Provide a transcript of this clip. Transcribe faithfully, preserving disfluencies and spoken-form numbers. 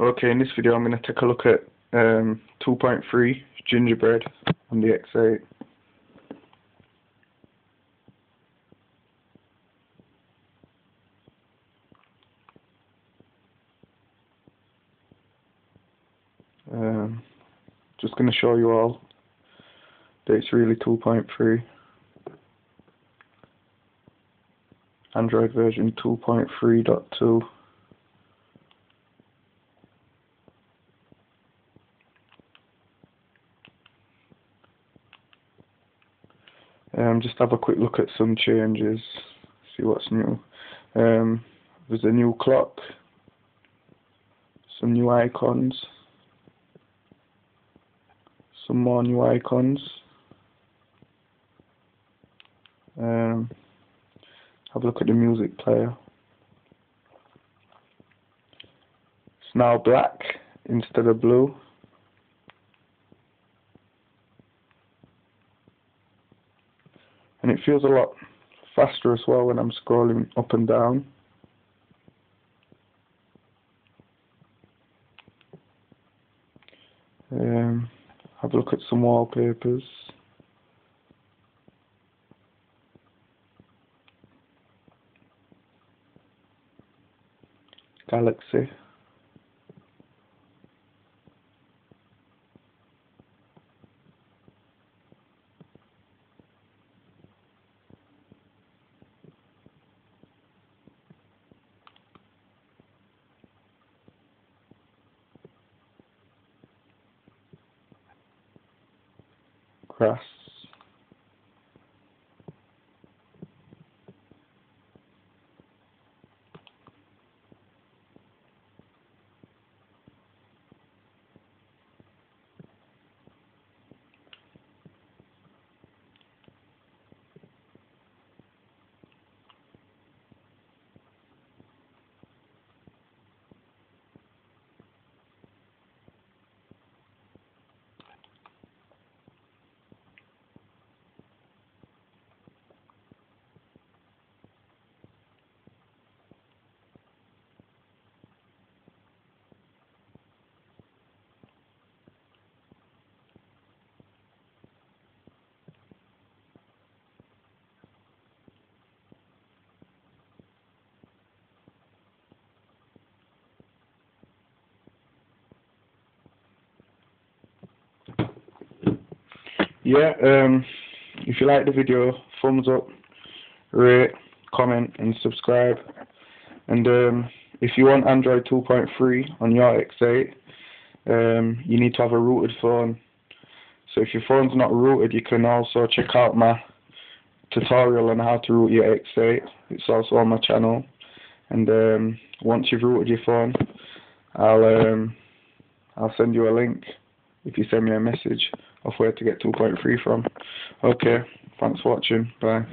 Okay, in this video I'm going to take a look at um, two point three Gingerbread on the X eight. Um, just going to show you all that it's really two point three. Android version two point three point two. Um, just have a quick look at some changes, see what's new. Um, there's a new clock, some new icons, some more new icons. Um, have a look at the music player. It's now black instead of blue. And it feels a lot faster as well when I'm scrolling up and down. Um, have a look at some wallpapers. Galaxy. Grass. Yeah, um, if you like the video, thumbs up, rate, comment and subscribe. And um, if you want Android two point three on your X eight, um, you need to have a rooted phone. So if your phone's not rooted, you can also check out my tutorial on how to root your X eight. It's also on my channel. And um, once you've rooted your phone, I'll, um, I'll send you a link if you send me a message of where to get two point three from. Okay, thanks for watching, bye.